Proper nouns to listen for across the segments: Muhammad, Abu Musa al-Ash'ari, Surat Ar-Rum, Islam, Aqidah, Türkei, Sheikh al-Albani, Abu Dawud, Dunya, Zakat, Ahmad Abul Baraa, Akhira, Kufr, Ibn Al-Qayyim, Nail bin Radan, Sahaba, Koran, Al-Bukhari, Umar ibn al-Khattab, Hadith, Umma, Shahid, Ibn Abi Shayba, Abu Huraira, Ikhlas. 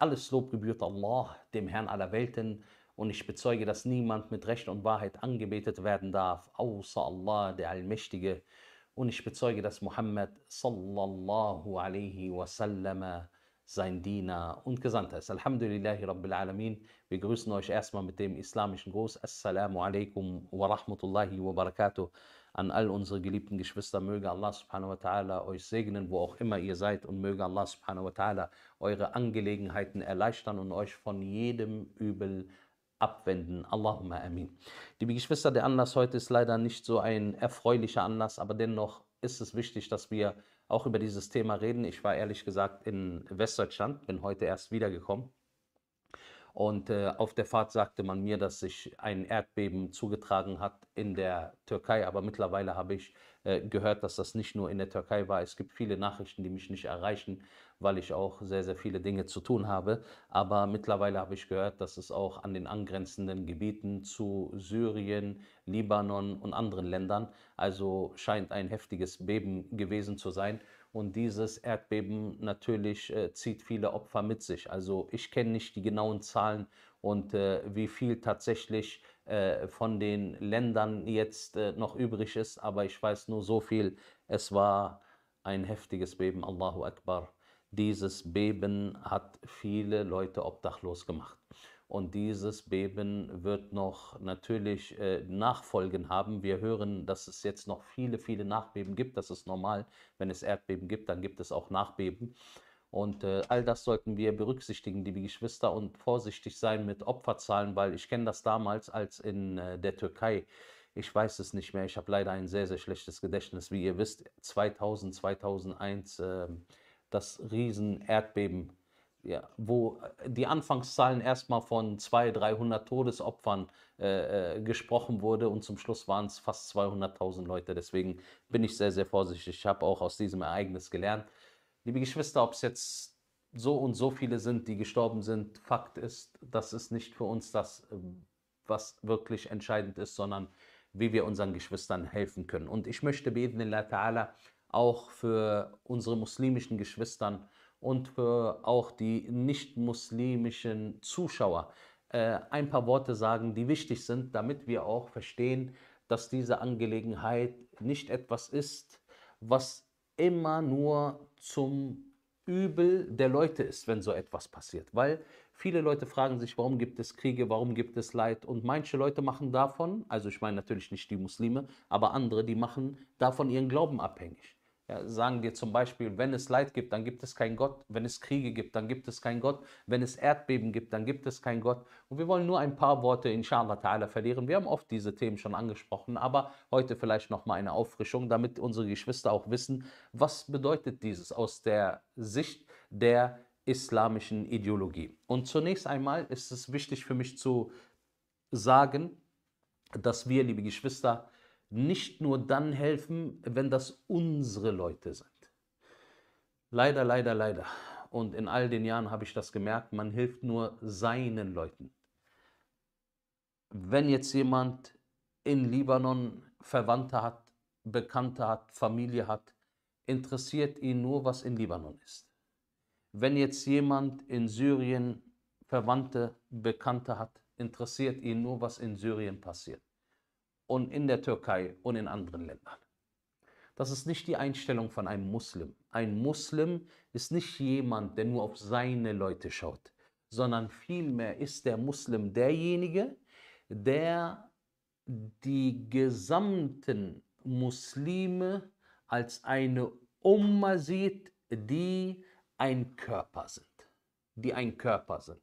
Alles Lob gebührt Allah, dem Herrn aller Welten, und ich bezeuge, dass niemand mit Recht und Wahrheit angebetet werden darf, außer Allah, der Allmächtige. Und ich bezeuge, dass Muhammad sallallahu alaihi wasallam sein Diener und Gesandter ist. Alhamdulillahi Rabbil Alamin. Wir grüßen euch erstmal mit dem islamischen Gruß. Assalamu alaikum wa rahmatullahi wa barakatuh. An all unsere geliebten Geschwister, möge Allah subhanahu wa ta'ala euch segnen, wo auch immer ihr seid, und möge Allah subhanahu wa ta'ala eure Angelegenheiten erleichtern und euch von jedem Übel abwenden. Allahumma amin. Liebe Geschwister, der Anlass heute ist leider nicht so ein erfreulicher Anlass, aber dennoch ist es wichtig, dass wir auch über dieses Thema reden. Ich war ehrlich gesagt in Westdeutschland, bin heute erst wiedergekommen. Und auf der Fahrt sagte man mir, dass sich ein Erdbeben zugetragen hat in der Türkei. Aber mittlerweile habe ich gehört, dass das nicht nur in der Türkei war. Es gibt viele Nachrichten, die mich nicht erreichen, weil ich auch sehr, sehr viele Dinge zu tun habe. Aber mittlerweile habe ich gehört, dass es auch an den angrenzenden Gebieten zu Syrien, Libanon und anderen Ländern, also scheint ein heftiges Beben gewesen zu sein. Und dieses Erdbeben natürlich zieht viele Opfer mit sich. Also ich kenne nicht die genauen Zahlen und wie viel tatsächlich von den Ländern jetzt noch übrig ist. Aber ich weiß nur so viel. Es war ein heftiges Beben. Allahu Akbar. Dieses Beben hat viele Leute obdachlos gemacht. Und dieses Beben wird noch natürlich Nachfolgen haben. Wir hören, dass es jetzt noch viele, viele Nachbeben gibt. Das ist normal. Wenn es Erdbeben gibt, dann gibt es auch Nachbeben. Und all das sollten wir berücksichtigen, liebe Geschwister, und vorsichtig sein mit Opferzahlen, weil ich kenne das damals als in der Türkei. Ich weiß es nicht mehr. Ich habe leider ein sehr, sehr schlechtes Gedächtnis. Wie ihr wisst, 2000, 2001, das Riesen-Erdbeben. Ja, wo die Anfangszahlen erstmal von 200, 300 Todesopfern gesprochen wurde und zum Schluss waren es fast 200.000 Leute. Deswegen bin ich sehr, sehr vorsichtig. Ich habe auch aus diesem Ereignis gelernt. Liebe Geschwister, ob es jetzt so und so viele sind, die gestorben sind, Fakt ist, das ist nicht für uns das, was wirklich entscheidend ist, sondern wie wir unseren Geschwistern helfen können. Und ich möchte bi'idhnillah ta'ala auch für unsere muslimischen Geschwistern und für auch die nicht-muslimischen Zuschauer ein paar Worte sagen, die wichtig sind, damit wir auch verstehen, dass diese Angelegenheit nicht etwas ist, was immer nur zum Übel der Leute ist, wenn so etwas passiert. Weil viele Leute fragen sich, warum gibt es Kriege, warum gibt es Leid? Und manche Leute machen davon, also ich meine natürlich nicht die Muslime, aber andere, die machen davon ihren Glauben abhängig. Ja, sagen wir zum Beispiel, wenn es Leid gibt, dann gibt es keinen Gott. Wenn es Kriege gibt, dann gibt es keinen Gott. Wenn es Erdbeben gibt, dann gibt es keinen Gott. Und wir wollen nur ein paar Worte, inshallah ta'ala, verlieren. Wir haben oft diese Themen schon angesprochen, aber heute vielleicht nochmal eine Auffrischung, damit unsere Geschwister auch wissen, was bedeutet dieses aus der Sicht der islamischen Ideologie. Und zunächst einmal ist es wichtig für mich zu sagen, dass wir, liebe Geschwister, nicht nur dann helfen, wenn das unsere Leute sind. Leider, leider, leider. Und in all den Jahren habe ich das gemerkt, man hilft nur seinen Leuten. Wenn jetzt jemand in Libanon Verwandte hat, Bekannte hat, Familie hat, interessiert ihn nur, was in Libanon ist. Wenn jetzt jemand in Syrien Verwandte, Bekannte hat, interessiert ihn nur, was in Syrien passiert. Und in der Türkei und in anderen Ländern. Das ist nicht die Einstellung von einem Muslim. Ein Muslim ist nicht jemand, der nur auf seine Leute schaut, sondern vielmehr ist der Muslim derjenige, der die gesamten Muslime als eine Umma sieht, die ein Körper sind. Die ein Körper sind.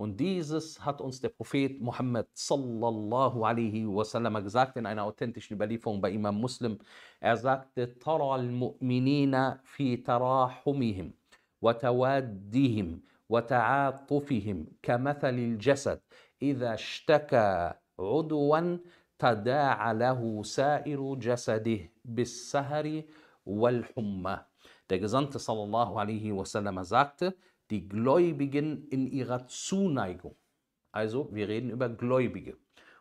Und dieses hat uns der Prophet Muhammad sallallahu alaihi wasallam gesagt in einer authentischen Überlieferung bei Imam Muslim. Er sagte: Tara al-mu'minina fi tarahumihim wa tawaddihim wa ta'atufihim kamathali al-jasad idha ishtaka 'udwan tada'a lahu sa'iru jasadihi bis-sahri wal-humma. Der Gesandte sallallahu alaihi wasallam sagte: Die Gläubigen in ihrer Zuneigung. Also wir reden über Gläubige.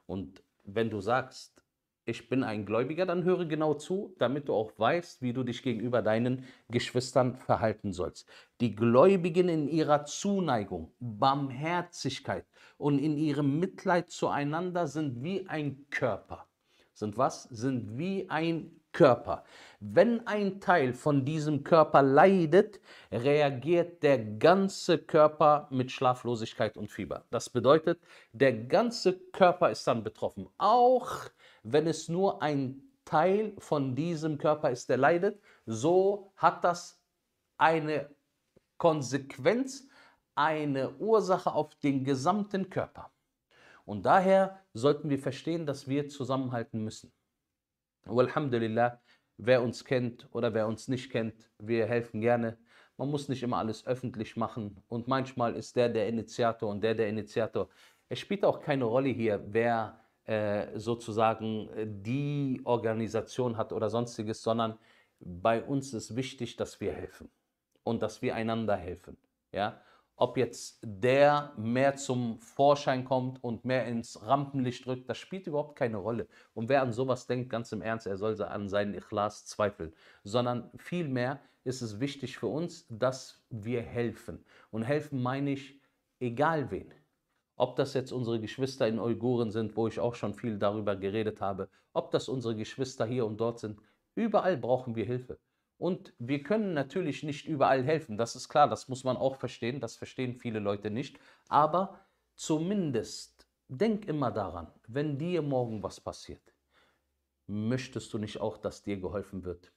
Und wenn du sagst, ich bin ein Gläubiger, dann höre genau zu, damit du auch weißt, wie du dich gegenüber deinen Geschwistern verhalten sollst. Die Gläubigen in ihrer Zuneigung, Barmherzigkeit und in ihrem Mitleid zueinander sind wie ein Körper. Sind was? Sind wie ein Körper. Wenn ein Teil von diesem Körper leidet, reagiert der ganze Körper mit Schlaflosigkeit und Fieber. Das bedeutet, der ganze Körper ist dann betroffen. Auch wenn es nur ein Teil von diesem Körper ist, der leidet, so hat das eine Konsequenz, eine Ursache auf den gesamten Körper. Und daher sollten wir verstehen, dass wir zusammenhalten müssen. Alhamdulillah, wer uns kennt oder wer uns nicht kennt, wir helfen gerne. Man muss nicht immer alles öffentlich machen. Und manchmal ist der der Initiator und der der Initiator. Es spielt auch keine Rolle hier, wer sozusagen die Organisation hat oder sonstiges, sondern bei uns ist wichtig, dass wir helfen und dass wir einander helfen. Ja? Ob jetzt der mehr zum Vorschein kommt und mehr ins Rampenlicht rückt, das spielt überhaupt keine Rolle. Und wer an sowas denkt, ganz im Ernst, er soll an seinen Ikhlas zweifeln. Sondern vielmehr ist es wichtig für uns, dass wir helfen. Und helfen meine ich, egal wen. Ob das jetzt unsere Geschwister in Uiguren sind, wo ich auch schon viel darüber geredet habe, ob das unsere Geschwister hier und dort sind, überall brauchen wir Hilfe. Und wir können natürlich nicht überall helfen, das ist klar, das muss man auch verstehen, das verstehen viele Leute nicht. Aber zumindest, denk immer daran, wenn dir morgen was passiert, möchtest du nicht auch, dass dir geholfen wird?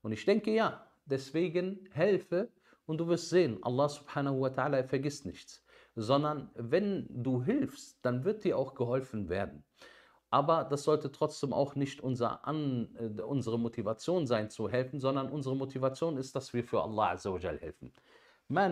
Und ich denke ja, deswegen helfe und du wirst sehen, Allah subhanahu wa ta'ala vergisst nichts. Sondern wenn du hilfst, dann wird dir auch geholfen werden. Aber das sollte trotzdem auch nicht unsere Motivation sein zu helfen, sondern unsere Motivation ist, dass wir für Allah azza wa jal helfen. Wir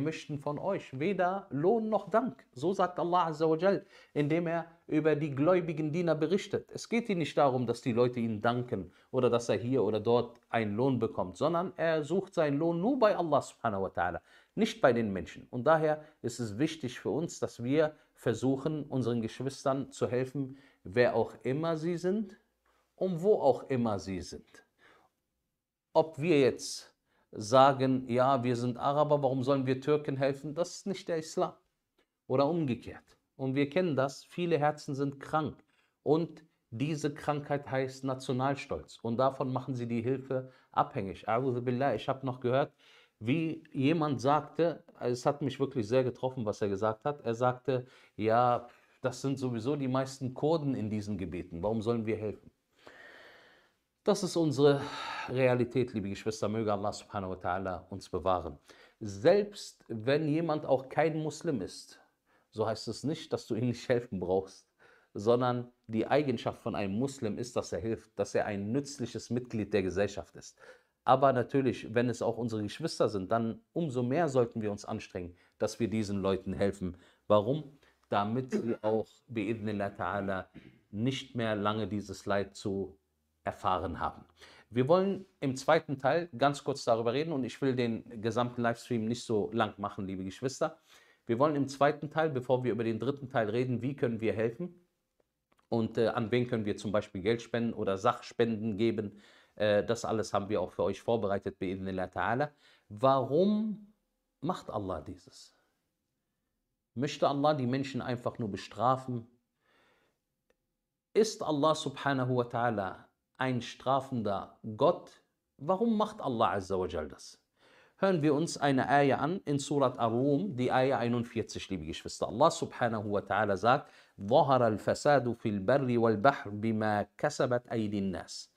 möchten von euch weder Lohn noch Dank. So sagt Allah azza wa jal, indem er über die gläubigen Diener berichtet. Es geht ihm nicht darum, dass die Leute ihm danken oder dass er hier oder dort einen Lohn bekommt, sondern er sucht seinen Lohn nur bei Allah subhanahu wa ta'ala, nicht bei den Menschen. Und daher ist es wichtig für uns, dass wir versuchen, unseren Geschwistern zu helfen, wer auch immer sie sind und wo auch immer sie sind. Ob wir jetzt sagen, ja, wir sind Araber, warum sollen wir Türken helfen? Das ist nicht der Islam. Oder umgekehrt. Und wir kennen das, viele Herzen sind krank. Und diese Krankheit heißt Nationalstolz. Und davon machen sie die Hilfe abhängig. A'udhu billah, ich habe noch gehört, wie jemand sagte, es hat mich wirklich sehr getroffen, was er gesagt hat. Er sagte, ja, das sind sowieso die meisten Kurden in diesen Gebieten. Warum sollen wir helfen? Das ist unsere Realität, liebe Geschwister. Möge Allah subhanahu wa ta'ala uns bewahren. Selbst wenn jemand auch kein Muslim ist, so heißt es nicht, dass du ihm nicht helfen brauchst, sondern die Eigenschaft von einem Muslim ist, dass er hilft, dass er ein nützliches Mitglied der Gesellschaft ist. Aber natürlich, wenn es auch unsere Geschwister sind, dann umso mehr sollten wir uns anstrengen, dass wir diesen Leuten helfen. Warum? Damit sie auch, bi'idhnillah ta'ala, nicht mehr lange dieses Leid zu erfahren haben. Wir wollen im zweiten Teil ganz kurz darüber reden und ich will den gesamten Livestream nicht so lang machen, liebe Geschwister. Wir wollen im zweiten Teil, bevor wir über den dritten Teil reden, wie können wir helfen und an wen können wir zum Beispiel Geld spenden oder Sachspenden geben. Das alles haben wir auch für euch vorbereitet, bi'idhnillah ta'ala. Warum macht Allah dieses? Möchte Allah die Menschen einfach nur bestrafen? Ist Allah subhanahu wa ta'ala ein strafender Gott? Warum macht Allah azza wa jal das? Hören wir uns eine Ayah an in Surat Ar-Rum, die Ayah 41, liebe Geschwister. Allah subhanahu wa ta'ala sagt, ظهر الفساد في البر والبحر بما كسبت أيدي الناس.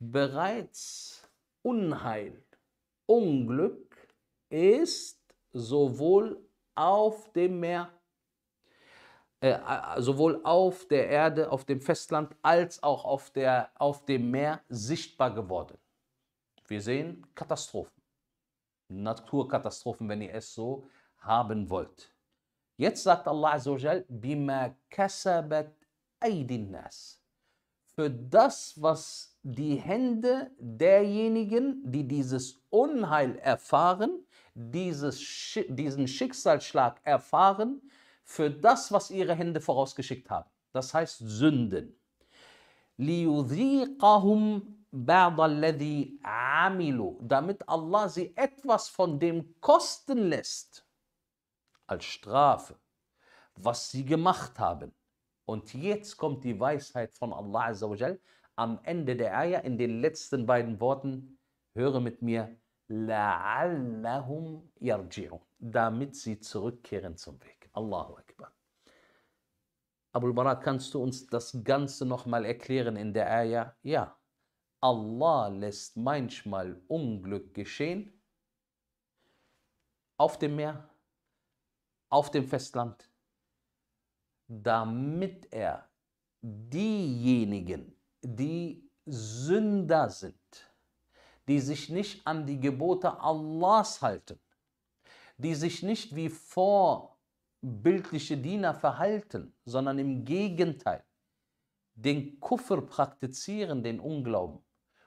Bereits Unheil, Unglück ist sowohl auf dem Meer, sowohl auf der Erde, auf dem Festland, als auch auf dem Meer sichtbar geworden. Wir sehen Katastrophen, Naturkatastrophen, wenn ihr es so haben wollt. Jetzt sagt Allah azza wa jal, bima kasabat aydin nas, für das, was die Hände derjenigen, die dieses Unheil erfahren, diesen Schicksalsschlag erfahren, für das, was ihre Hände vorausgeschickt haben. das heißt Sünden. لِيُذِيقَهُمْ بَعْضَ الَّذِي عَمِلُوا, damit Allah sie etwas von dem kosten lässt, als Strafe, was sie gemacht haben. Und jetzt kommt die Weisheit von Allah Azza wa Jal am Ende der Ayah in den letzten beiden Worten, höre mit mir, لَعَلَّهُمْ يَرْجِعُونَ, damit sie zurückkehren zum Weg. Allahu Akbar. Abul Baraa, kannst du uns das Ganze nochmal erklären in der Ayah? Ja, Allah lässt manchmal Unglück geschehen auf dem Meer, auf dem Festland, damit er diejenigen, die Sünder sind, die sich nicht an die Gebote Allahs halten, die sich nicht wie vorbildliche Diener verhalten, sondern im Gegenteil, den Kufr praktizieren, den Unglauben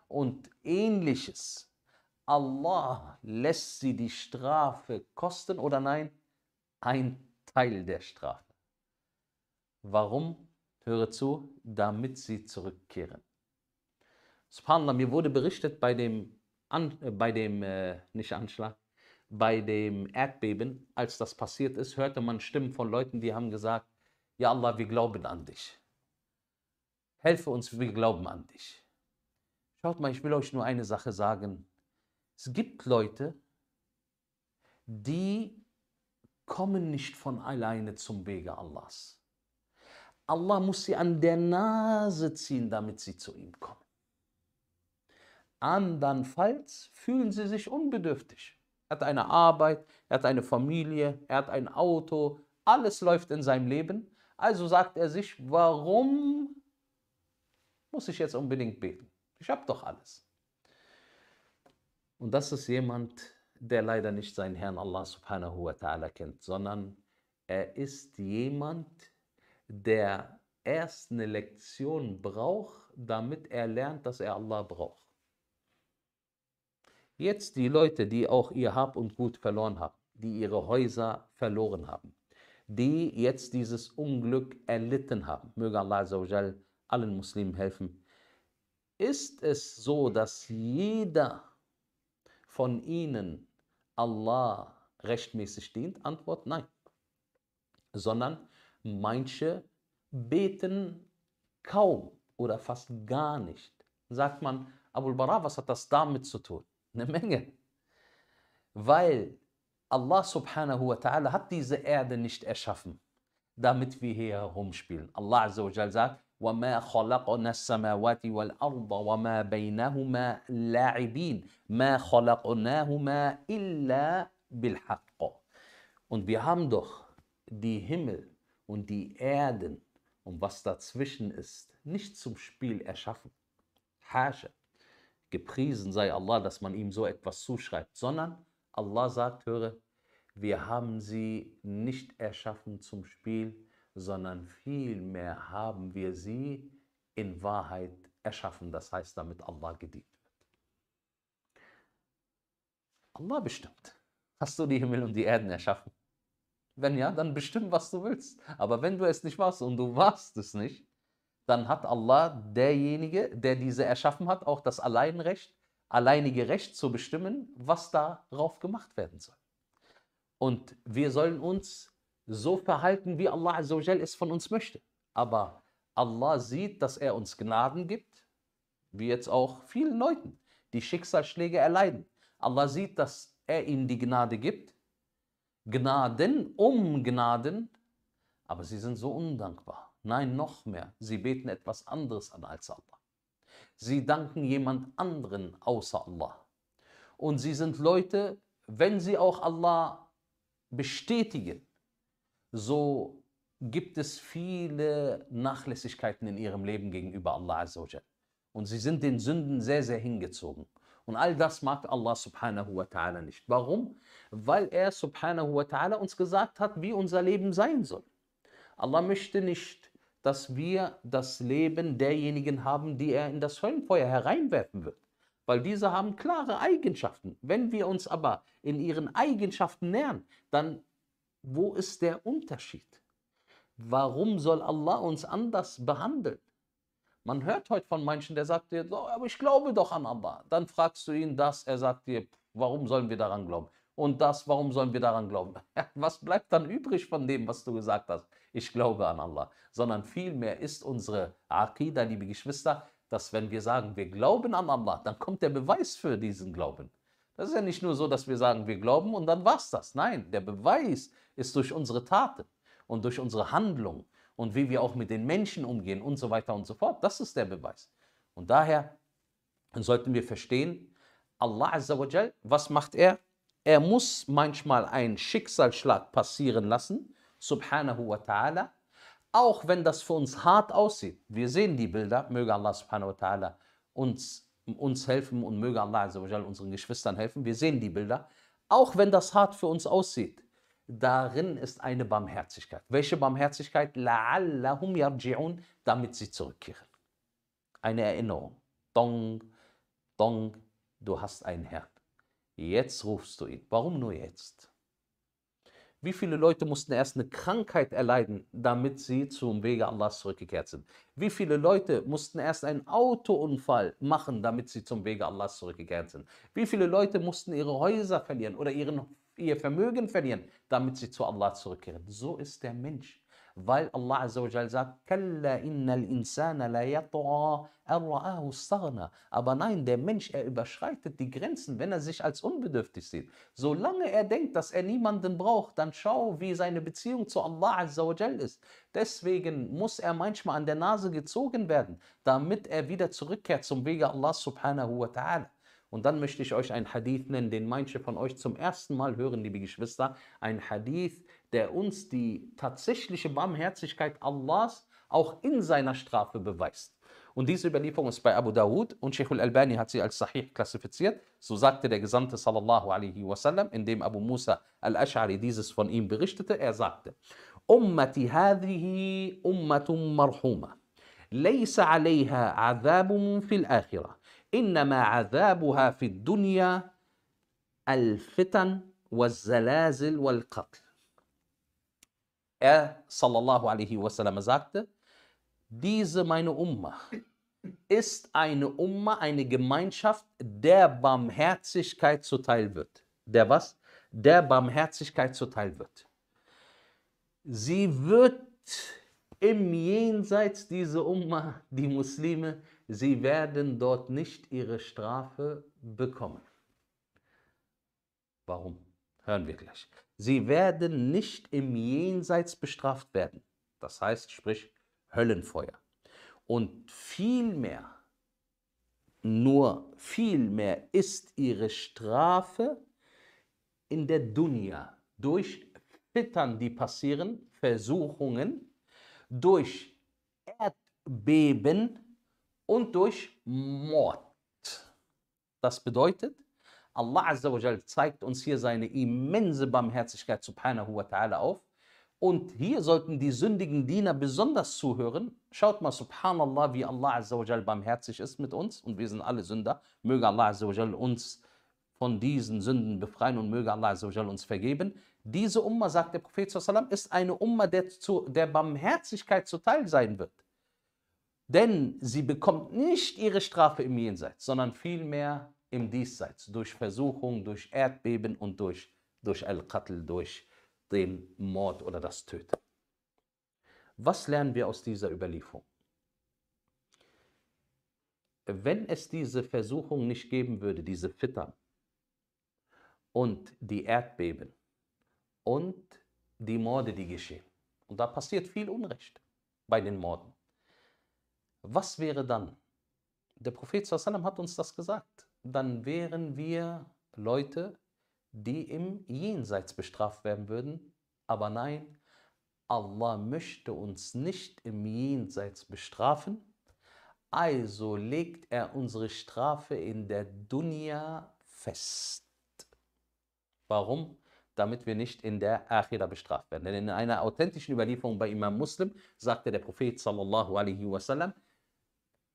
und Ähnliches. Allah lässt sie die Strafe kosten oder nein? Ein Teil der Strafe. Warum? Höre zu, damit sie zurückkehren. Subhanallah, mir wurde berichtet bei dem Erdbeben, als das passiert ist, hörte man Stimmen von Leuten, die haben gesagt, ja Allah, wir glauben an dich. Helfe uns, wir glauben an dich. Schaut mal, ich will euch nur eine Sache sagen. Es gibt Leute, die kommen nicht von alleine zum Wege Allahs. Allah muss sie an der Nase ziehen, damit sie zu ihm kommen. Andernfalls fühlen sie sich unbedürftig. Er hat eine Arbeit, er hat eine Familie, er hat ein Auto, alles läuft in seinem Leben. Also sagt er sich, warum muss ich jetzt unbedingt beten? Ich habe doch alles. Und das ist jemand, der leider nicht seinen Herrn Allah subhanahu wa ta'ala kennt, sondern er ist jemand, der erst eine Lektion braucht, damit er lernt, dass er Allah braucht. Jetzt die Leute, die auch ihr Hab und Gut verloren haben, die ihre Häuser verloren haben, die jetzt dieses Unglück erlitten haben, möge Allah Azza wa Jal allen Muslimen helfen. Ist es so, dass jeder von ihnen Allah rechtmäßig dient? Antwort nein. Sondern manche beten kaum oder fast gar nicht. Sagt man, Abul Baraa, was hat das damit zu tun? Eine Menge. Weil Allah subhanahu wa ta'ala hat diese Erde nicht erschaffen, damit wir hier herumspielen. Allah azza wa jal sagt, وَمَا خَلَقْنَا السَّمَاوَاتِ وَالْأَرْضَ وَمَا بَيْنَهُمَا لَاعِبِينَ مَا خَلَقْنَاهُمَا إِلَّا بِالْحَقِّ. Und wir haben doch die Himmel und die Erden und was dazwischen ist, nicht zum Spiel erschaffen. Hasha. Gepriesen sei Allah, dass man ihm so etwas zuschreibt, sondern Allah sagt, höre, wir haben sie nicht erschaffen zum Spiel, sondern vielmehr haben wir sie in Wahrheit erschaffen, das heißt, damit Allah gedient wird. Allah bestimmt. Hast du die Himmel und die Erden erschaffen? Wenn ja, dann bestimmt, was du willst. Aber wenn du es nicht warst und du warst es nicht, dann hat Allah, derjenige, der diese erschaffen hat, auch das alleinige Recht zu bestimmen, was darauf gemacht werden soll. Und wir sollen uns so verhalten, wie Allah Azza wa Jal es von uns möchte. Aber Allah sieht, dass er uns Gnaden gibt, wie jetzt auch vielen Leuten, die Schicksalsschläge erleiden. Allah sieht, dass er ihnen die Gnade gibt, Gnaden, aber sie sind so undankbar. Nein, noch mehr, sie beten etwas anderes an als Allah. Sie danken jemand anderen außer Allah. Und sie sind Leute, wenn sie auch Allah bestätigen, so gibt es viele Nachlässigkeiten in ihrem Leben gegenüber Allah Azza wa Jal. Und sie sind den Sünden sehr, sehr hingezogen. Und all das mag Allah subhanahu wa ta'ala nicht. Warum? Weil er subhanahu wa ta'ala uns gesagt hat, wie unser Leben sein soll. Allah möchte nicht, dass wir das Leben derjenigen haben, die er in das Höllenfeuer hereinwerfen wird. Weil diese haben klare Eigenschaften. Wenn wir uns aber in ihren Eigenschaften nähern, dann wo ist der Unterschied? Warum soll Allah uns anders behandeln? Man hört heute von manchen, der sagt dir, oh, aber ich glaube doch an Allah. Dann fragst du ihn das, er sagt dir, warum sollen wir daran glauben? Und das, warum sollen wir daran glauben? Was bleibt dann übrig von dem, was du gesagt hast? Ich glaube an Allah. Sondern vielmehr ist unsere Aqidah, liebe Geschwister, dass wenn wir sagen, wir glauben an Allah, dann kommt der Beweis für diesen Glauben. Das ist ja nicht nur so, dass wir sagen, wir glauben und dann war's das. Nein, der Beweis ist durch unsere Taten und durch unsere Handlung und wie wir auch mit den Menschen umgehen und so weiter und so fort. Das ist der Beweis. Und daher sollten wir verstehen, Allah Azza wa Jal, was macht er? Er muss manchmal einen Schicksalsschlag passieren lassen, subhanahu wa ta'ala, auch wenn das für uns hart aussieht. Wir sehen die Bilder, möge Allah subhanahu wa ta'ala uns helfen und möge Allah azza wa jal unseren Geschwistern helfen. Wir sehen die Bilder, auch wenn das hart für uns aussieht. Darin ist eine Barmherzigkeit. Welche Barmherzigkeit? لَعَلَّهُمْ يَرْجِعُونَ, damit sie zurückkehren. Eine Erinnerung. Dong, dong, du hast einen Herrn. Jetzt rufst du ihn. Warum nur jetzt? Wie viele Leute mussten erst eine Krankheit erleiden, damit sie zum Wege Allahs zurückgekehrt sind? Wie viele Leute mussten erst einen Autounfall machen, damit sie zum Wege Allahs zurückgekehrt sind? Wie viele Leute mussten ihre Häuser verlieren oder ihr Vermögen verlieren, damit sie zu Allah zurückkehren? So ist der Mensch. Weil Allah Azza wa Jal sagt, Kalla innal insana la yatgha an ra'ahu istaghna. Aber nein, der Mensch, er überschreitet die Grenzen, wenn er sich als unbedürftig sieht. Solange er denkt, dass er niemanden braucht, dann schau, wie seine Beziehung zu Allah Azza wa Jal ist. Deswegen muss er manchmal an der Nase gezogen werden, damit er wieder zurückkehrt zum Wege Allah subhanahu wa ta'ala. Und dann möchte ich euch einen Hadith nennen, den manche von euch zum ersten Mal hören, liebe Geschwister. Ein Hadith, der uns die tatsächliche Barmherzigkeit Allahs auch in seiner Strafe beweist. Und diese Überlieferung ist bei Abu Dawud und Sheikh al-Albani hat sie als Sahih klassifiziert. So sagte der Gesandte sallallahu alaihi wasallam, indem Abu Musa al-Ash'ari dieses von ihm berichtete. Er sagte, Ummati hadhihi ummatum marhuma, laysa alayha azabun fil akhirah. إنما عذابها في الدنيا الفتن والزلازل والقتل. Er, sallallahu alaihi wasallam, sagte, diese meine Umma ist eine Umma, eine Gemeinschaft, der Barmherzigkeit zuteil wird. Der was? Der Barmherzigkeit zuteil wird. Sie wird im Jenseits, diese Umma, die Muslime, sie werden dort nicht ihre Strafe bekommen. Warum? Hören wir gleich. Sie werden nicht im Jenseits bestraft werden. Das heißt, sprich, Höllenfeuer. Und vielmehr ist ihre Strafe in der Dunya durch Fittern, die passieren, Versuchungen, durch Erdbeben, und durch Mord. Das bedeutet, Allah Azza wa Jal zeigt uns hier seine immense Barmherzigkeit subhanahu wa ta'ala auf. Und hier sollten die sündigen Diener besonders zuhören. Schaut mal, subhanallah, wie Allah Azza wa Jal barmherzig ist mit uns. Und wir sind alle Sünder. Möge Allah Azza wa Jal uns von diesen Sünden befreien und möge Allah Azza wa Jal uns vergeben. Diese Umma, sagt der Prophet sallallahu alaihi wasallam, ist eine Umma, der Barmherzigkeit zuteil sein wird. Denn sie bekommt nicht ihre Strafe im Jenseits, sondern vielmehr im Diesseits. Durch Versuchung, durch Erdbeben und durch Al-Qatl, durch den Mord oder das Töten. Was lernen wir aus dieser Überlieferung? Wenn es diese Versuchung nicht geben würde, diese Fittern und die Erdbeben und die Morde, die geschehen. Und da passiert viel Unrecht bei den Morden. Was wäre dann? Der Prophet sallallahu alaihi wasallam hat uns das gesagt. Dann wären wir Leute, die im Jenseits bestraft werden würden. Aber nein, Allah möchte uns nicht im Jenseits bestrafen. Also legt er unsere Strafe in der Dunya fest. Warum? Damit wir nicht in der Akhira bestraft werden. Denn in einer authentischen Überlieferung bei Imam Muslim sagte der Prophet sallallahu alaihi wasallam,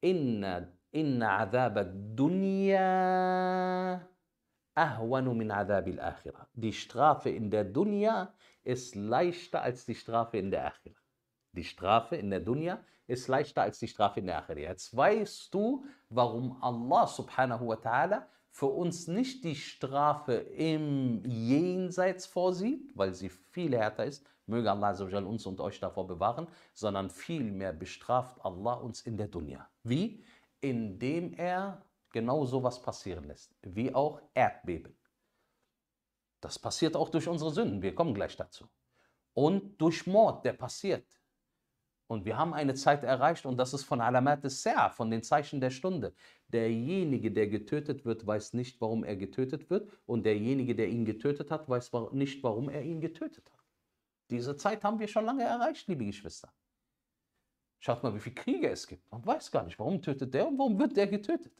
Inna azab ad-dunya ahwanu min azab al-akhirah. Die Strafe in der Dunya ist leichter als die Strafe in der Akhirah. Die Strafe in der Dunya ist leichter als die Strafe in der Akhira. Jetzt weißt du, warum Allah subhanahu wa ta'ala für uns nicht die Strafe im Jenseits vorsieht, weil sie viel härter ist, möge Allah azawajal uns und euch davor bewahren, sondern vielmehr bestraft Allah uns in der Dunya. Wie? Indem er genau sowas passieren lässt, wie auch Erdbeben. Das passiert auch durch unsere Sünden, wir kommen gleich dazu. Und durch Mord, der passiert. Und wir haben eine Zeit erreicht und das ist von Alamat as-Sa'a, von den Zeichen der Stunde. Derjenige, der getötet wird, weiß nicht, warum er getötet wird. Und derjenige, der ihn getötet hat, weiß nicht, warum er ihn getötet hat. Diese Zeit haben wir schon lange erreicht, liebe Geschwister. Schaut mal, wie viele Kriege es gibt. Man weiß gar nicht, warum tötet der und warum wird der getötet.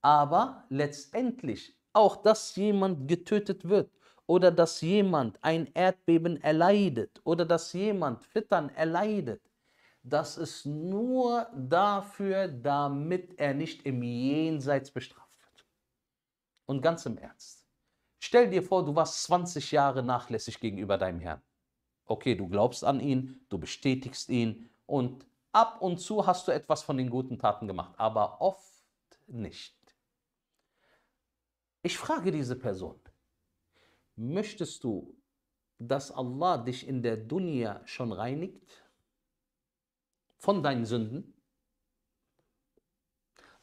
Aber letztendlich, auch dass jemand getötet wird, oder dass jemand ein Erdbeben erleidet oder dass jemand Fittern erleidet, das ist nur dafür, damit er nicht im Jenseits bestraft wird. Und ganz im Ernst, stell dir vor, du warst 20 Jahre nachlässig gegenüber deinem Herrn. Okay, du glaubst an ihn, du bestätigst ihn und ab und zu hast du etwas von den guten Taten gemacht, aber oft nicht. Ich frage diese Person, möchtest du, dass Allah dich in der Dunya schon reinigt? Von deinen Sünden?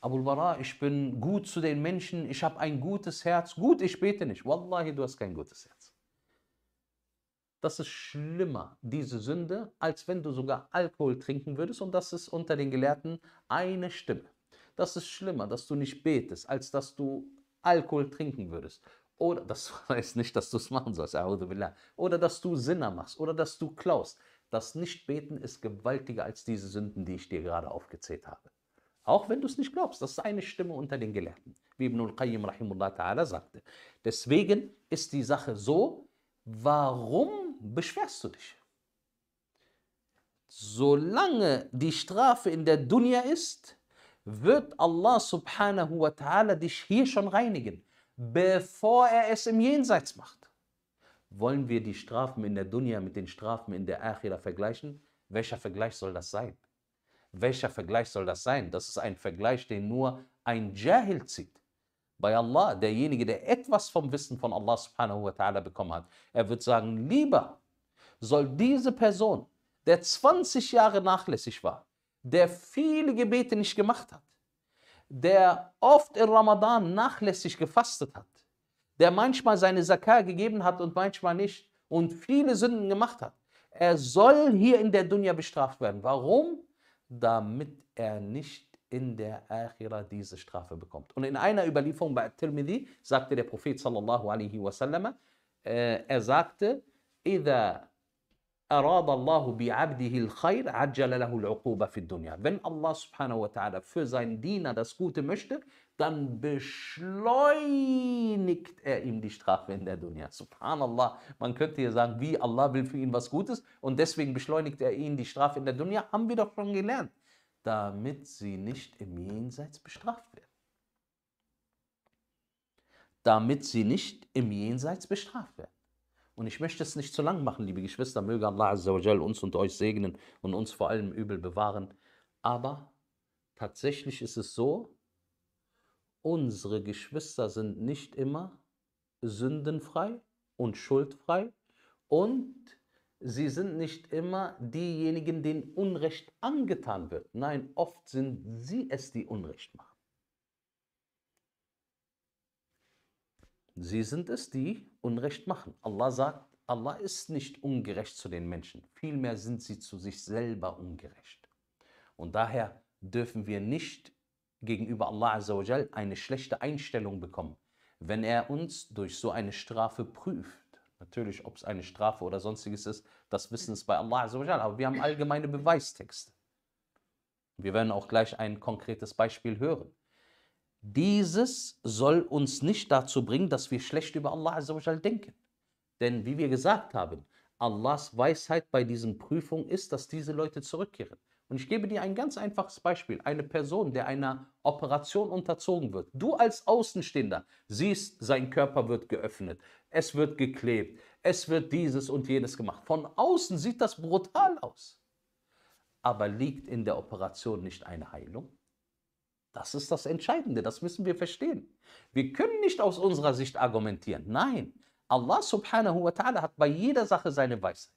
Abul Baraa, ich bin gut zu den Menschen, ich habe ein gutes Herz. Gut, ich bete nicht. Wallahi, du hast kein gutes Herz. Das ist schlimmer, diese Sünde, als wenn du sogar Alkohol trinken würdest. Und das ist unter den Gelehrten eine Stimme. Das ist schlimmer, dass du nicht betest, als dass du Alkohol trinken würdest. Oder, das heißt nicht, dass du es machen sollst, oder dass du Sinner machst, oder dass du klaust. Das Nichtbeten ist gewaltiger als diese Sünden, die ich dir gerade aufgezählt habe. Auch wenn du es nicht glaubst, das ist eine Stimme unter den Gelehrten. Wie Ibn Al-Qayyim rahimullah ta'ala sagte. Deswegen ist die Sache so, warum beschwerst du dich? Solange die Strafe in der Dunya ist, wird Allah subhanahu wa ta'ala dich hier schon reinigen, bevor er es im Jenseits macht. Wollen wir die Strafen in der Dunya mit den Strafen in der Akhira vergleichen? Welcher Vergleich soll das sein? Welcher Vergleich soll das sein? Das ist ein Vergleich, den nur ein Jahil zieht. Bei Allah, derjenige, der etwas vom Wissen von Allah subhanahu wa ta'ala bekommen hat, er wird sagen, lieber soll diese Person, der 20 Jahre nachlässig war, der viele Gebete nicht gemacht hat, der oft im Ramadan nachlässig gefastet hat, der manchmal seine Zakat gegeben hat und manchmal nicht und viele Sünden gemacht hat, er soll hier in der Dunya bestraft werden. Warum? Damit er nicht in der Akhira diese Strafe bekommt. Und in einer Überlieferung bei At-Tirmidhi sagte der Prophet sallallahu alaihi wasallam, er sagte, إِذَا أَرَادَ اللَّهُ بِعَبْدِهِ الْخَيْرَ عَجَّلَ لَهُ الْعُقُوبَةَ فِي الدُّنْيَا. Wenn Allah subhanahu wa ta'ala für seinen Diener das Gute möchte, dann beschleunigt er ihm die Strafe in der Dunya. Subhanallah, man könnte hier sagen, wie Allah will für ihn was Gutes und deswegen beschleunigt er ihm die Strafe in der Dunya, haben wir doch schon gelernt, damit sie nicht im Jenseits bestraft werden. Damit sie nicht im Jenseits bestraft werden. Und ich möchte es nicht zu lang machen, liebe Geschwister, möge Allah azawajal uns und euch segnen und uns vor allem übel bewahren. Aber tatsächlich ist es so, unsere Geschwister sind nicht immer sündenfrei und schuldfrei und sie sind nicht immer diejenigen, denen Unrecht angetan wird. Nein, oft sind sie es, die Unrecht machen. Sie sind es, die Unrecht machen. Allah sagt, Allah ist nicht ungerecht zu den Menschen. Vielmehr sind sie zu sich selber ungerecht. Und daher dürfen wir nicht gegenüber Allah azawajal eine schlechte Einstellung bekommen, wenn er uns durch so eine Strafe prüft. Natürlich, ob es eine Strafe oder sonstiges ist, das Wissen ist bei Allah azawajal. Aber wir haben allgemeine Beweistexte. Wir werden auch gleich ein konkretes Beispiel hören. Dieses soll uns nicht dazu bringen, dass wir schlecht über Allah azawajal denken. Denn wie wir gesagt haben, Allahs Weisheit bei diesen Prüfungen ist, dass diese Leute zurückkehren. Und ich gebe dir ein ganz einfaches Beispiel. Eine Person, der einer Operation unterzogen wird. Du als Außenstehender siehst, sein Körper wird geöffnet, es wird geklebt, es wird dieses und jenes gemacht. Von außen sieht das brutal aus. aber liegt in der Operation nicht eine Heilung? Das ist das Entscheidende, das müssen wir verstehen. Wir können nicht aus unserer Sicht argumentieren. Nein, Allah subhanahu wa ta'ala hat bei jeder Sache seine Weisheit.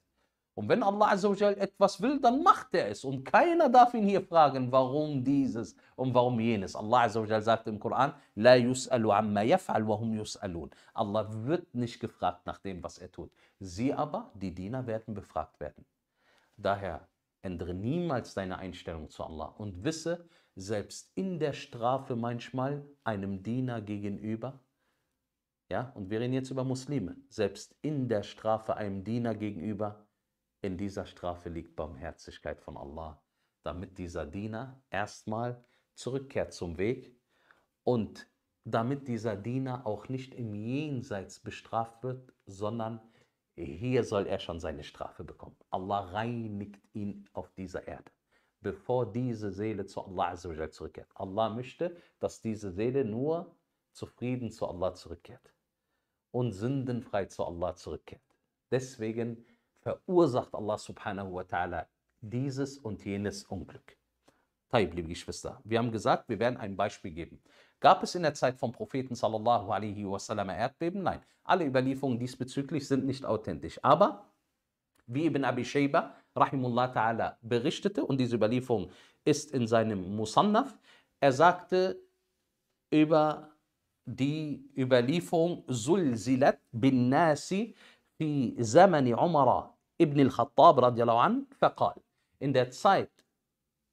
Und wenn Allah azza wa jal etwas will, dann macht er es. Und keiner darf ihn hier fragen, warum dieses und warum jenes. Allah azza wa jal sagt im Koran, La yus'alu amma yaf'al wa hum yus'alun. Allah wird nicht gefragt nach dem, was er tut. Sie aber, die Diener, werden befragt werden. Daher ändere niemals deine Einstellung zu Allah und wisse, selbst in der Strafe manchmal einem Diener gegenüber, ja, und wir reden jetzt über Muslime, selbst in der Strafe einem Diener gegenüber, in dieser Strafe liegt Barmherzigkeit von Allah, damit dieser Diener erstmal zurückkehrt zum Weg und damit dieser Diener auch nicht im Jenseits bestraft wird, sondern hier soll er schon seine Strafe bekommen. Allah reinigt ihn auf dieser Erde, bevor diese Seele zu Allah azza wa jal zurückkehrt. Allah möchte, dass diese Seele nur zufrieden zu Allah zurückkehrt und sündenfrei zu Allah zurückkehrt. Deswegen verursacht Allah subhanahu wa ta'ala dieses und jenes Unglück. Taib, liebe Geschwister, wir haben gesagt, wir werden ein Beispiel geben. Gab es in der Zeit vom Propheten sallallahu alaihi wasallam Erdbeben? Nein. Alle Überlieferungen diesbezüglich sind nicht authentisch. Aber wie Ibn Abi Shayba rahimullah ta'ala berichtete, und diese Überlieferung ist in seinem Musannaf, er sagte über die Überlieferung Zulzilat bin Nasi fi Zamani Umar ibn al-Khattab radiallahu an, faqal. In der Zeit,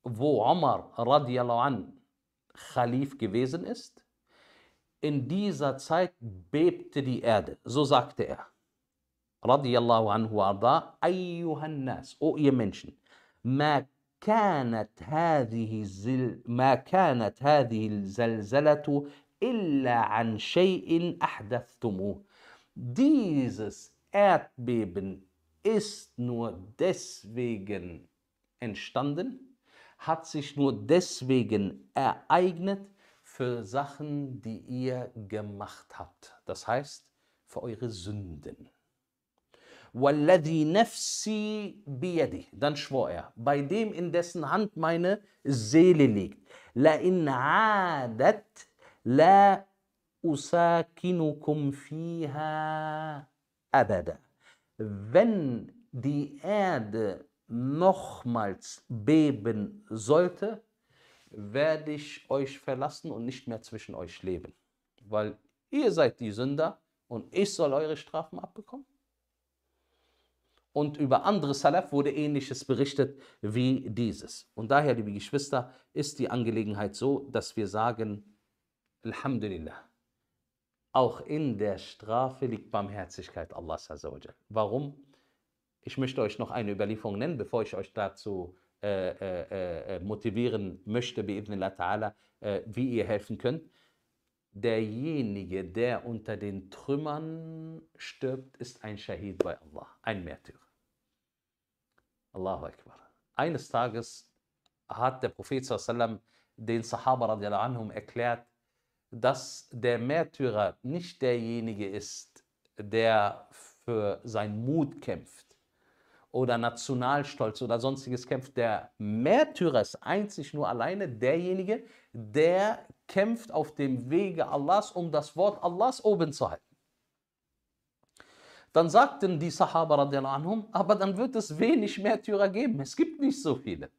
wo Umar radiallahu an Khalif gewesen ist, in dieser Zeit bebte die Erde. So sagte er, radiyallahu anhu arda, ayyuhan nas, o ihr Menschen, ma kanat hadhihi zalzalatu illa an shay'in ahdathtumu. Dieses Erdbeben ist nur deswegen entstanden, hat sich nur deswegen ereignet für Sachen, die ihr gemacht habt. Das heißt, für eure Sünden. وَالَّذِي نَفْسِي بِيَدِهِ. Dann schwor er, bei dem, in dessen Hand meine Seele liegt. لَإِنْ عَادَتْ لَا أُسَاكِنُكُمْ فِيهَا أَبَدًا. Wenn die Erde nochmals beben sollte, werde ich euch verlassen und nicht mehr zwischen euch leben. Weil ihr seid die Sünder und ich soll eure Strafen abbekommen. Und über andere Salaf wurde Ähnliches berichtet wie dieses. Und daher, liebe Geschwister, ist die Angelegenheit so, dass wir sagen, Alhamdulillah, auch in der Strafe liegt Barmherzigkeit Allahs azza wa jal. Warum? Ich möchte euch noch eine Überlieferung nennen, bevor ich euch dazu motivieren möchte, wie ihr helfen könnt. Derjenige, der unter den Trümmern stirbt, ist ein Shahid bei Allah, ein Märtyrer. Allahu Akbar. Eines Tages hat der Prophet sallallahu alaihi wasallam den Sahaba radiallahu anhum erklärt, dass der Märtyrer nicht derjenige ist, der für seinen Mut kämpft oder Nationalstolz oder sonstiges kämpft. Der Märtyrer ist einzig nur alleine derjenige, der kämpft auf dem Wege Allahs, um das Wort Allahs oben zu halten. Dann sagten die Sahaba radiallahu anhum, aber dann wird es wenig Märtyrer geben. Es gibt nicht so viele.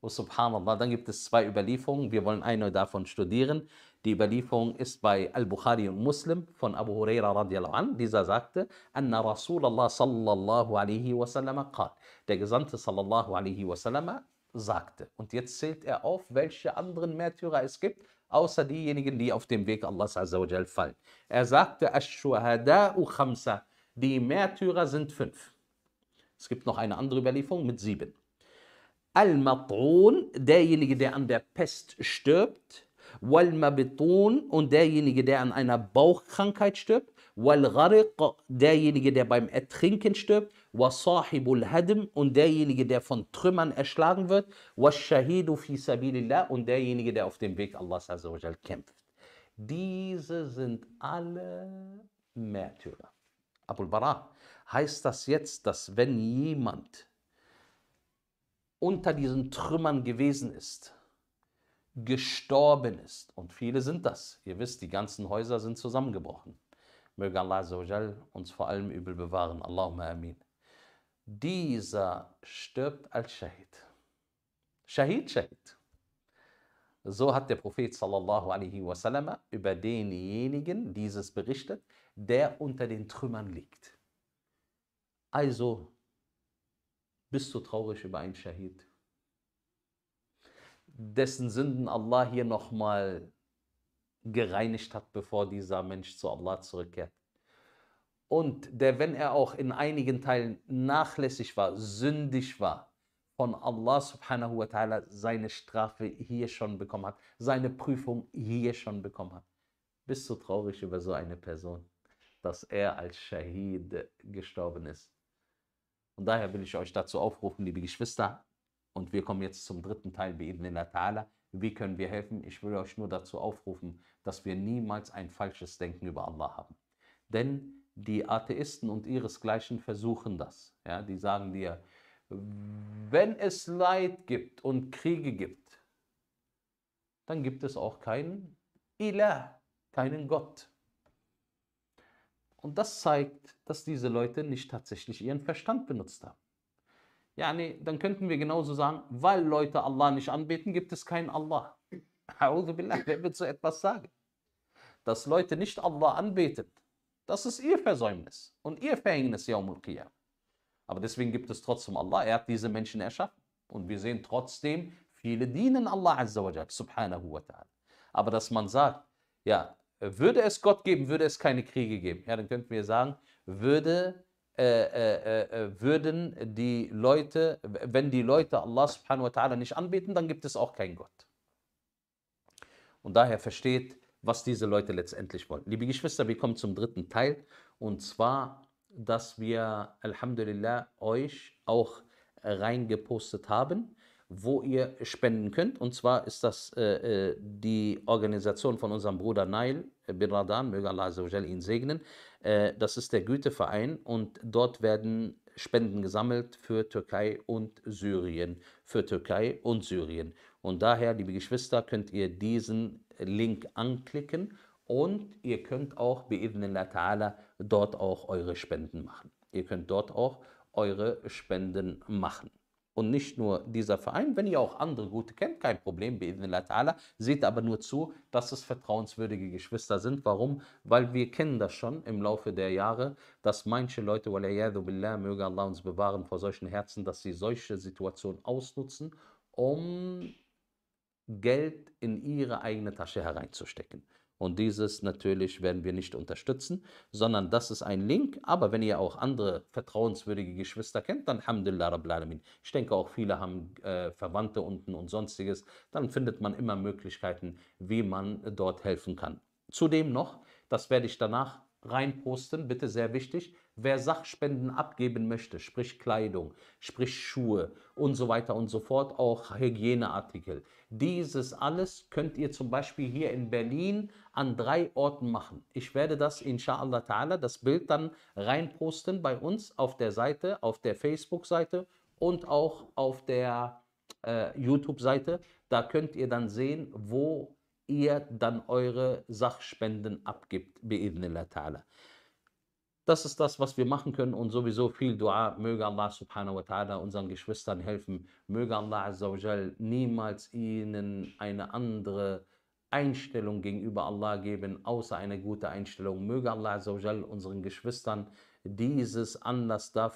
Und subhanallah, dann gibt es zwei Überlieferungen. Wir wollen eine davon studieren. Die Überlieferung ist bei Al-Bukhari und Muslim von Abu Huraira radiallahu an. Dieser sagte, Anna Rasulallah sallallahu alaihi wasallam qal. Der Gesandte sallallahu alaihi wasallam sagte. Und jetzt zählt er auf, welche anderen Märtyrer es gibt, außer diejenigen, die auf dem Weg Allahs azza wa jal fallen. Er sagte, Ash-shuhada'u khamsa. Die Märtyrer sind 5. Es gibt noch eine andere Überlieferung mit 7. Al-Mat'un, derjenige, der an der Pest stirbt. Wal-Mabitun, und derjenige, der an einer Bauchkrankheit stirbt. Wal-Ghariq, derjenige, der beim Ertrinken stirbt. Wasahibul Hadm, und derjenige, der von Trümmern erschlagen wird. Was-Shahidu fi sabilillah, und derjenige, der auf dem Weg Allahs azza wa jal kämpft. Diese sind alle Märtyrer. Abul Baraa, heißt das jetzt, dass wenn jemand unter diesen Trümmern gewesen ist, gestorben ist. Und viele sind das. Ihr wisst, die ganzen Häuser sind zusammengebrochen. Möge Allah Azzawajal uns vor allem übel bewahren. Allahumma amin. Dieser stirbt als Shahid. Shahid, Shahid. So hat der Prophet sallallahu alaihi wasallam über denjenigen dieses berichtet, der unter den Trümmern liegt. Also, bist du traurig über einen Shahid, dessen Sünden Allah hier nochmal gereinigt hat, bevor dieser Mensch zu Allah zurückkehrt? Und der, wenn er auch in einigen Teilen nachlässig war, sündig war, von Allah subhanahu wa ta'ala seine Strafe hier schon bekommen hat, seine Prüfung hier schon bekommen hat. Bist du traurig über so eine Person, dass er als Shahid gestorben ist? Und daher will ich euch dazu aufrufen, liebe Geschwister, und wir kommen jetzt zum dritten Teil, bi'idhnillah ta'ala. Wie können wir helfen? Ich will euch nur dazu aufrufen, dass wir niemals ein falsches Denken über Allah haben. Denn die Atheisten und ihresgleichen versuchen das. Ja, die sagen dir, wenn es Leid gibt und Kriege gibt, dann gibt es auch keinen Ilah, keinen Gott. Und das zeigt, dass diese Leute nicht tatsächlich ihren Verstand benutzt haben. Ja, nee, dann könnten wir genauso sagen, weil Leute Allah nicht anbeten, gibt es keinen Allah. A'udhu billah, wer wird so etwas sagen? Dass Leute nicht Allah anbeten, das ist ihr Versäumnis und ihr Verhängnis, Yawmul Qiyam. Aber deswegen gibt es trotzdem Allah. Er hat diese Menschen erschaffen. Und wir sehen trotzdem, viele dienen Allah Azza wa Jalla, subhanahu wa ta'ala. Aber dass man sagt, ja, würde es Gott geben, würde es keine Kriege geben. Ja, dann könnten wir sagen, würden die Leute, wenn die Leute Allah subhanahu wa ta'ala nicht anbeten, dann gibt es auch keinen Gott. Und daher versteht, was diese Leute letztendlich wollen. Liebe Geschwister, wir kommen zum dritten Teil. Und zwar, dass wir, Alhamdulillah, euch auch reingepostet haben, wo ihr spenden könnt. Und zwar ist das die Organisation von unserem Bruder Nail bin Radan, möge Allah Azzawajal ihn segnen. Das ist der Güteverein und dort werden Spenden gesammelt für Türkei und Syrien. Für Türkei und Syrien. Und daher, liebe Geschwister, könnt ihr diesen Link anklicken. Und ihr könnt auch, bi'idhnillah ta'ala, dort auch eure Spenden machen. Ihr könnt dort auch eure Spenden machen. Und nicht nur dieser Verein, wenn ihr auch andere Gute kennt, kein Problem, bi'idhnillah ta'ala. Seht aber nur zu, dass es vertrauenswürdige Geschwister sind. Warum? Weil wir kennen das schon im Laufe der Jahre, dass manche Leute, wala'yadhu billah, möge Allah uns bewahren vor solchen Herzen, dass sie solche Situationen ausnutzen, um Geld in ihre eigene Tasche hereinzustecken. Und dieses natürlich werden wir nicht unterstützen, sondern das ist ein Link. Aber wenn ihr auch andere vertrauenswürdige Geschwister kennt, dann Alhamdulillah Rabbil Alamin. Ich denke auch viele haben Verwandte unten und sonstiges. Dann findet man immer Möglichkeiten, wie man dort helfen kann. Zudem noch, das werde ich danach reinposten, bitte sehr wichtig, wer Sachspenden abgeben möchte, sprich Kleidung, sprich Schuhe und so weiter und so fort, auch Hygieneartikel. Dieses alles könnt ihr zum Beispiel hier in Berlin an 3 Orten machen. Ich werde das, inshallah ta'ala, das Bild dann reinposten bei uns auf der Seite, auf der Facebook-Seite und auch auf der YouTube-Seite. Da könnt ihr dann sehen, wo ihr dann eure Sachspenden abgibt, bi'idhnillah ta'ala. Das ist das, was wir machen können und sowieso viel Dua. Möge Allah subhanahu wa ta'ala unseren Geschwistern helfen. Möge Allah azza wa jal niemals ihnen eine andere Einstellung gegenüber Allah geben, außer eine gute Einstellung. Möge Allah azza wa jal unseren Geschwistern dieses Anlass dafür